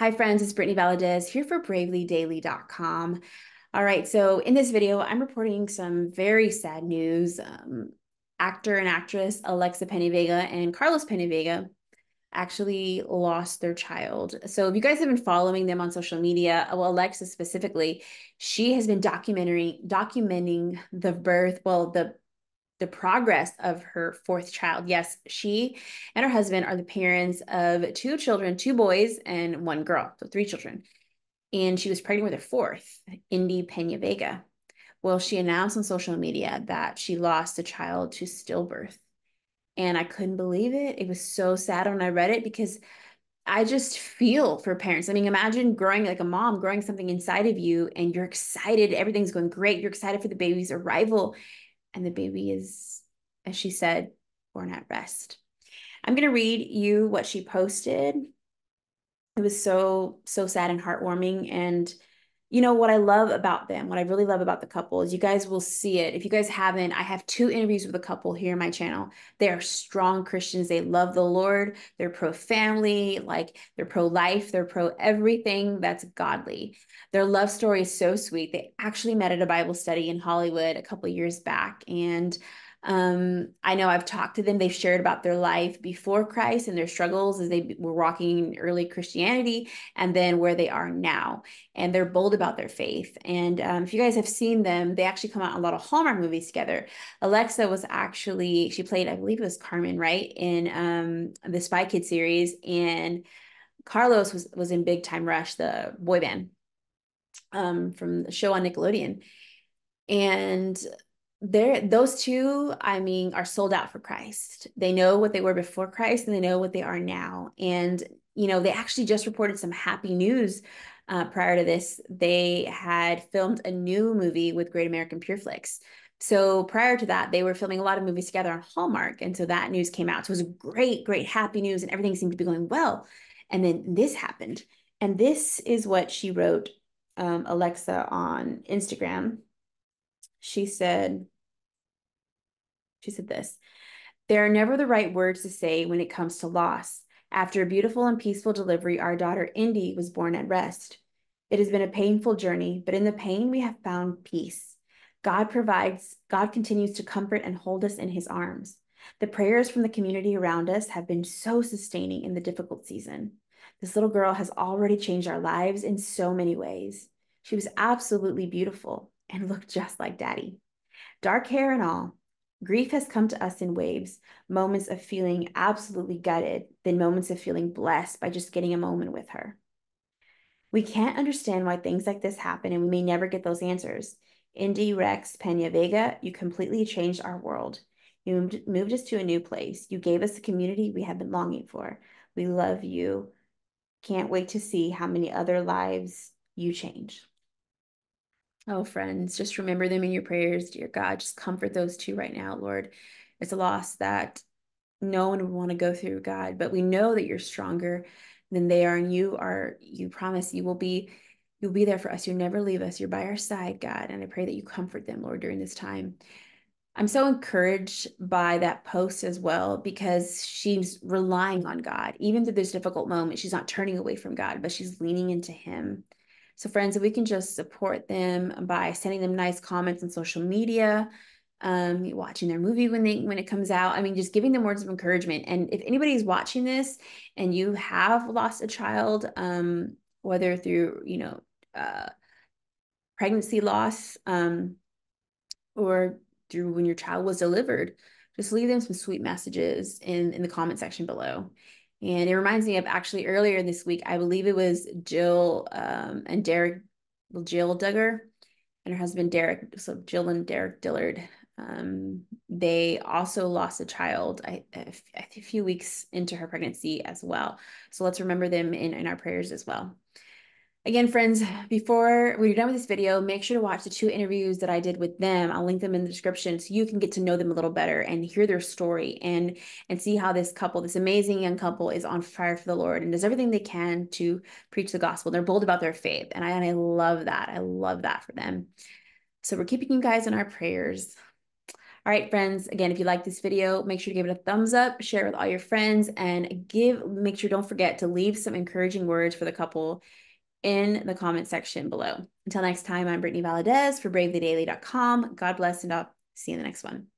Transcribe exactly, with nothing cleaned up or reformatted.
Hi friends, it's Brittany Valadez here for Bravely Daily dot com. All right, so in this video, I'm reporting some very sad news. Um, actor and actress Alexa PenaVega and Carlos PenaVega actually lost their child. So if you guys have been following them on social media, well, Alexa specifically, she has been documenting documenting the birth, well, the the progress of her fourth child. Yes, she and her husband are the parents of two children, two boys and one girl, so three children. And she was pregnant with her fourth, Indy PenaVega. Well, she announced on social media that she lost a child to stillbirth. And I couldn't believe it. It was so sad when I read it because I just feel for parents. I mean, imagine growing like a mom, growing something inside of you and you're excited. Everything's going great. You're excited for the baby's arrival. And the baby is, as she said, born at rest. I'm going to read you what she posted. It was so, so sad and heartwarming. And, you know, what I love about them, what I really love about the couple is you guys will see it. If you guys haven't, I have two interviews with a couple here on my channel. They are strong Christians. They love the Lord. They're pro-family, like they're pro-life. They're pro-everything that's godly. Their love story is so sweet. They actually met at a Bible study in Hollywood a couple of years back. And um, I know I've talked to them. They've shared about their life before Christ and their struggles as they were walking in early Christianity and then where they are now. And they're bold about their faith. And um, if you guys have seen them, they actually come out in a lot of Hallmark movies together. Alexa was actually, she played, I believe it was Carmen, right? In um, the Spy Kids series. And Carlos was, was in Big Time Rush, the boy band um, from the show on Nickelodeon. And They're, those two, I mean, are sold out for Christ. They know what they were before Christ and they know what they are now. And, you know, they actually just reported some happy news uh, prior to this. They had filmed a new movie with Great American Family. So prior to that, they were filming a lot of movies together on Hallmark. And so that news came out. So it was great, great, happy news and everything seemed to be going well. And then this happened. And this is what she wrote, um, Alexa, on Instagram. She said, she said this, "There are never the right words to say when it comes to loss. After a beautiful and peaceful delivery, our daughter Indy was born at rest. It has been a painful journey, but in the pain, we have found peace. God provides, God continues to comfort and hold us in his arms. The prayers from the community around us have been so sustaining in the difficult season. This little girl has already changed our lives in so many ways. She was absolutely beautiful and look just like Daddy. Dark hair and all, grief has come to us in waves, moments of feeling absolutely gutted, then moments of feeling blessed by just getting a moment with her. We can't understand why things like this happen and we may never get those answers. Indy Rex PenaVega, you completely changed our world. You moved us to a new place. You gave us the community we have been longing for. We love you. Can't wait to see how many other lives you change." Oh, friends, just remember them in your prayers, dear God. Just comfort those two right now, Lord. It's a loss that no one would want to go through, God, but we know that you're stronger than they are, and you are, you promise you will be, you'll be there for us. You'll never leave us. You're by our side, God, and I pray that you comfort them, Lord, during this time. I'm so encouraged by that post as well because she's relying on God. Even through this difficult moment, she's not turning away from God, but she's leaning into him. So friends, if we can just support them by sending them nice comments on social media, um, watching their movie when they when it comes out. I mean, just giving them words of encouragement. And if anybody's watching this and you have lost a child, um, whether through, you know, uh, pregnancy loss um, or through when your child was delivered, just leave them some sweet messages in, in the comment section below. And it reminds me of actually earlier this week, I believe it was Jill um, and Derek, Jill Duggar and her husband, Derek. So Jill and Derek Dillard, um, they also lost a child I, a, a few weeks into her pregnancy as well. So let's remember them in, in our prayers as well. Again, friends, before we're done with this video, make sure to watch the two interviews that I did with them. I'll link them in the description so you can get to know them a little better and hear their story and, and see how this couple, this amazing young couple is on fire for the Lord and does everything they can to preach the gospel. They're bold about their faith. And I, and I love that. I love that for them. So we're keeping you guys in our prayers. All right, friends, again, if you like this video, make sure to give it a thumbs up, share it with all your friends, and give, make sure, don't forget to leave some encouraging words for the couple in the comment section below. Until next time, I'm Brittany Valadez for Bravely Daily dot com. God bless, and I'll see you in the next one.